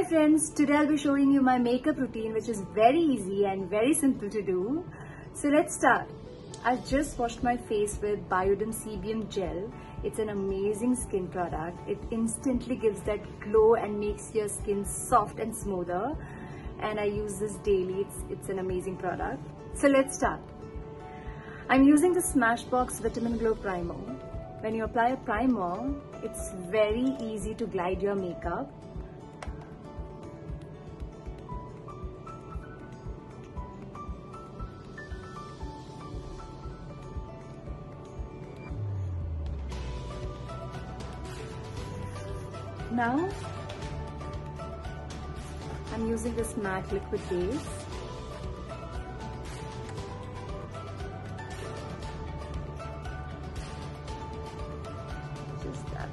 Hi friends, today I'll be showing you my makeup routine, which is very easy and very simple to do. So let's start. I've just washed my face with Bioderm CBM Gel. It's an amazing skin product. It instantly gives that glow and makes your skin soft and smoother. And I use this daily. It's an amazing product. So let's start. I'm using the Smashbox Vitamin Glow Primer. When you apply a primer, it's very easy to glide your makeup. Now, I'm using this MAC liquid base. Just dab.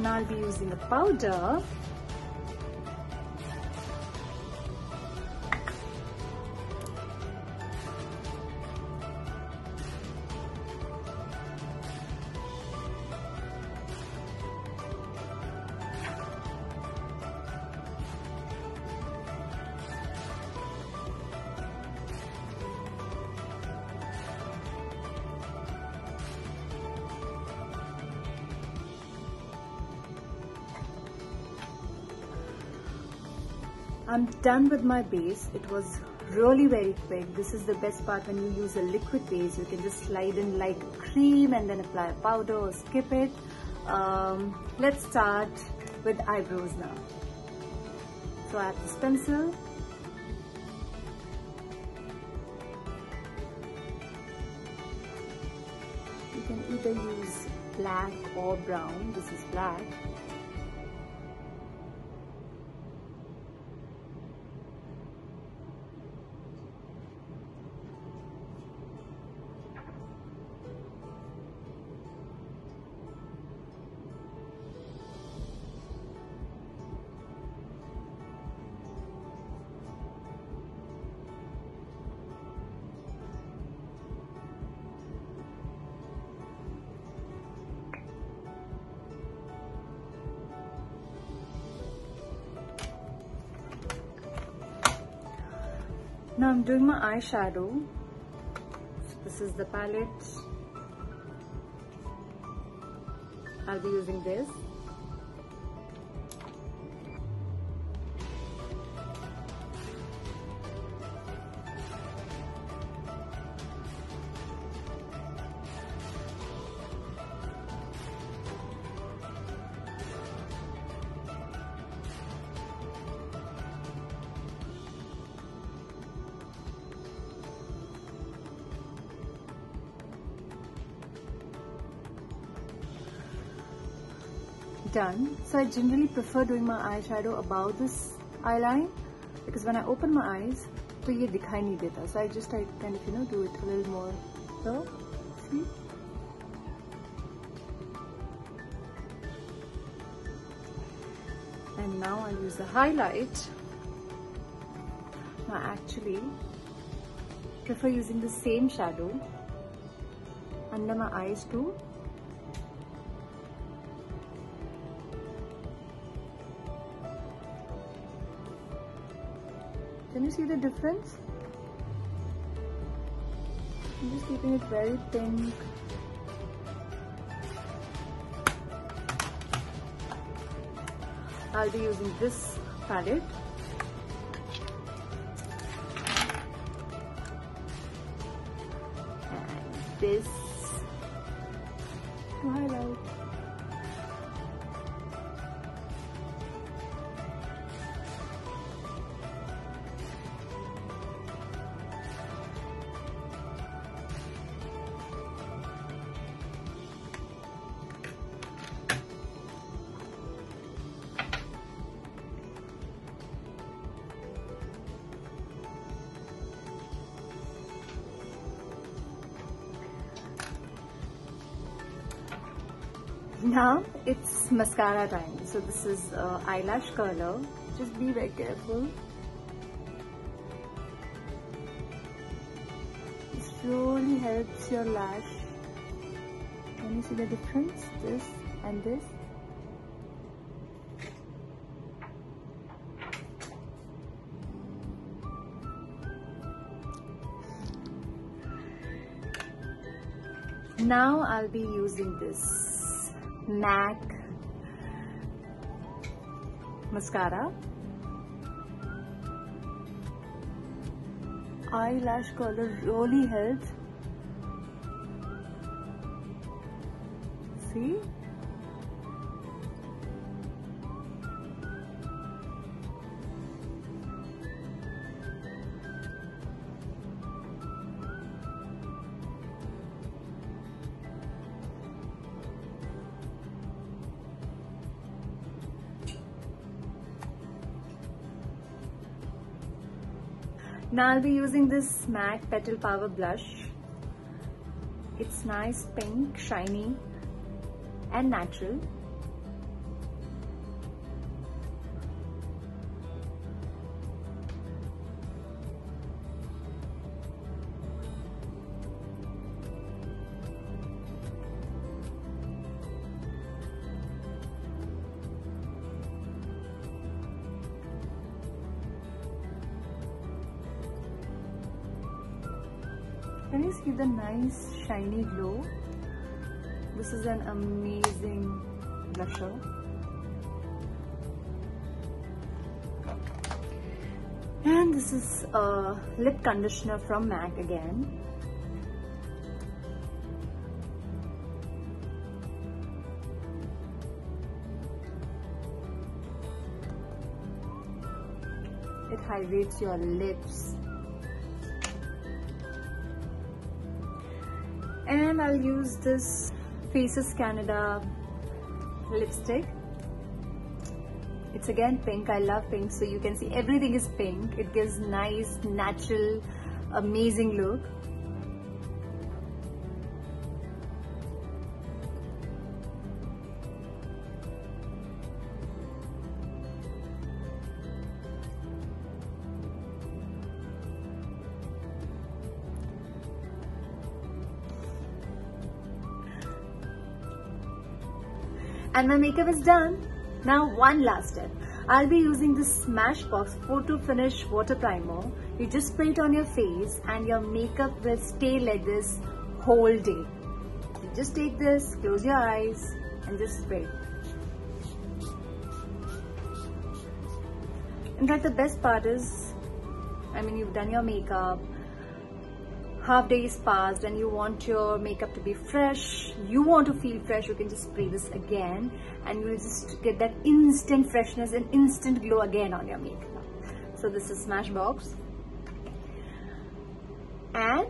Now I'll be using the powder. I'm done with my base. It was really very quick. This is the best part when you use a liquid base. You can just slide in like cream and then apply a powder or skip it. Let's start with eyebrows now. So I have this pencil. You can either use black or brown. This is black. Now I'm doing my eyeshadow. So this is the palette. I'll be using this. Done. So I generally prefer doing my eyeshadow above this eyeline, because when I open my eyes, तो ये दिखाई नहीं देता. So I just kind of do it a little more. So see. And now I'll use the highlight. I actually prefer using the same shadow under my eyes too. Can you see the difference? I'm just keeping it very thin. I'll be using this palette. And this. to highlight. Now it's mascara time. So this is eyelash curler. Just be very careful. This really helps your lash. Can you see the difference? This and this. Now I'll be using this MAC mascara eyelash color really helps. See, now I'll be using this MAC Petal Power Blush. It's nice, pink, shiny and natural. Can you see the nice shiny glow? This is an amazing blusher. And this is a lip conditioner from MAC again. It hydrates your lips. And I'll use this Faces Canada lipstick. It's again pink. I love pink, so you can see everything is pink. It gives nice, natural, amazing look. And my makeup is done. Now one last step. I'll be using this Smashbox Photo Finish Water Primer. You just spray it on your face and your makeup will stay like this whole day. You just take this, close your eyes and just spray. In fact, the best part is, I mean, you've done your makeup, half day is passed and you want your makeup to be fresh, you want to feel fresh, you can just spray this again and you will just get that instant freshness and instant glow again on your makeup. So this is Smashbox. And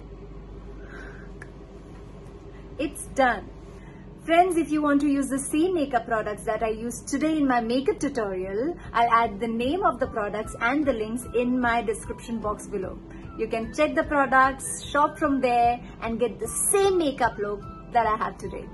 it's done. Friends, if you want to use the same makeup products that I used today in my makeup tutorial, I'll add the name of the products and the links in my description box below. You can check the products, shop from there and get the same makeup look that I have today.